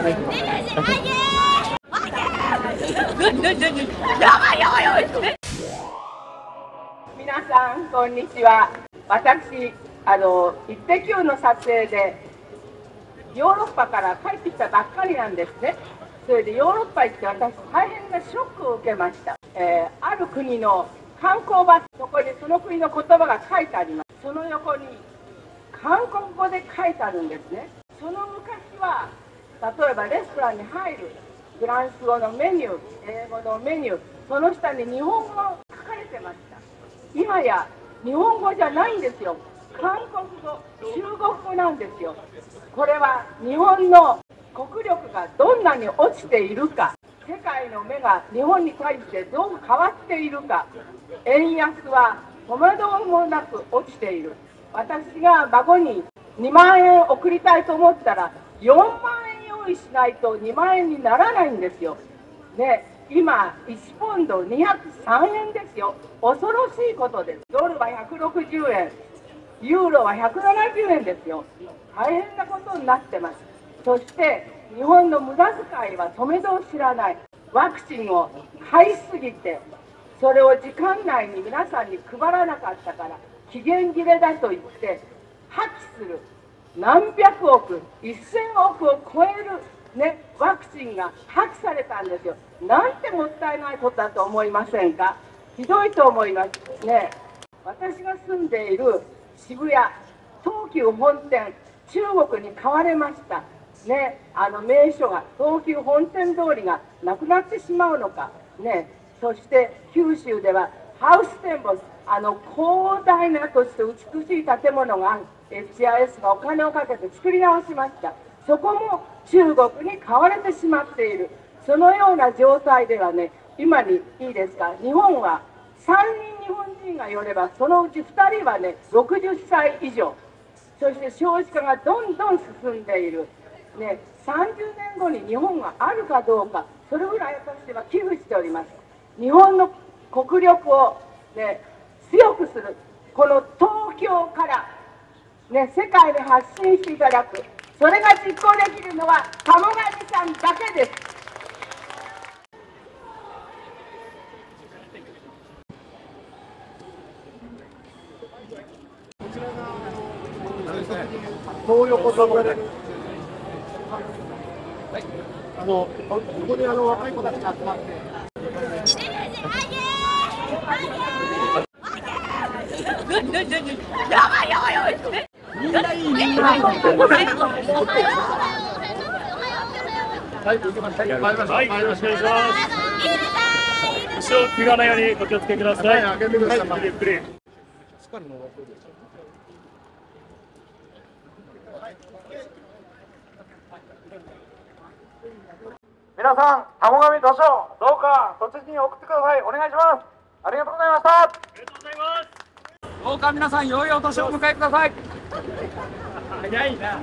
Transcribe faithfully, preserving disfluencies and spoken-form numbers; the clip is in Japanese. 皆さんこんにちは。私あのイッテ Q の撮影でヨーロッパから帰ってきたばっかりなんですね。それでヨーロッパ行って私大変なショックを受けました。えー、ある国の観光バス、そこにその国の言葉が書いてあります。その横に韓国語で書いてあるんですね。その昔は例えばレストランに入るフランス語のメニュー、英語のメニュー、その下に日本語が書かれてました。今や日本語じゃないんですよ。韓国語、中国語なんですよ。これは日本の国力がどんなに落ちているか、世界の目が日本に対してどう変わっているか、円安は戸惑いもなく落ちている。私が孫ににまんえん送りたいと思ったらよんまんえん用意しないとにまんえんにならないんですよ。ね、今いちポンドにひゃくさんえんですよ。恐ろしいことです。ドルはひゃくろくじゅうえん、ユーロはひゃくななじゅうえんですよ。大変なことになってます。そして日本の無駄遣いは止めどを知らない。ワクチンを買いすぎてそれを時間内に皆さんに配らなかったから期限切れだと言って破棄する。何百億、せんおくを超える、ね、ワクチンが破棄されたんですよ。なんてもったいないことだと思いませんか。ひどいと思いますね。私が住んでいる渋谷東急本店、中国に買われましたね。あの名所が、東急本店通りがなくなってしまうのかね。そして九州ではハウステンボス、あの広大な土地と美しい建物が エイチアイエス がお金をかけて作り直しました。そこも中国に買われてしまっている。そのような状態ではね、今にいいですか、日本はさんにん日本人がよればそのうちふたりはねろくじゅっさい以上、そして少子化がどんどん進んでいる、ね、さんじゅうねんごに日本があるかどうか、それぐらい私は危惧しております。日本の国力を、ね、強くする、この東京から、ね、世界で発信していただく、それが実行できるのは鴨上さんだけです。こちらが東横線で、はい、あのここにあの若い子たちが集まって。皆さん、鴨上図書、どうか栃木に送ってください。お願いします。ありがとうございました。ありがとうございます。どうか皆さん、良いお年を迎えください。早いな。